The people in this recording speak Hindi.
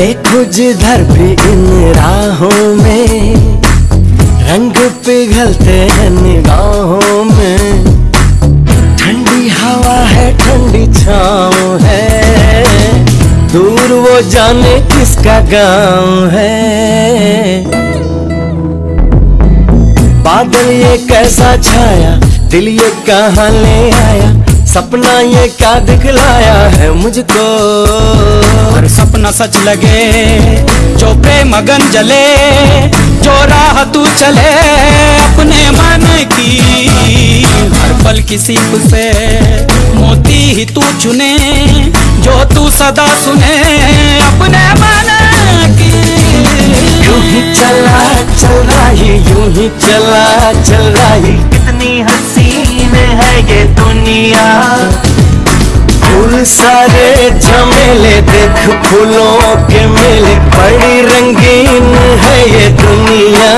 देखो जिधर भी इन राहों में रंग पिघलते हैं निगाहों में। ठंडी हवा है, ठंडी छाँव है, दूर वो जाने किसका गाँव है। बादल ये कैसा छाया, दिल ये कहाँ ले आया, सपना ये क्या दिखलाया है मुझको। हर सपना सच लगे जो प्रेम अगन जले, जो राह तू चले अपने मन की। हर पल किसी से मोती ही तू चुने, जो तू सदा सुने अपने मन की। यूं ही चला चल रहा है, यूं ही चला चल रहा है, कितनी हसीन है ये दुनिया। फूल सारे झमेले देख, फूलों के मेले, बड़ी रंगीन है ये दुनिया।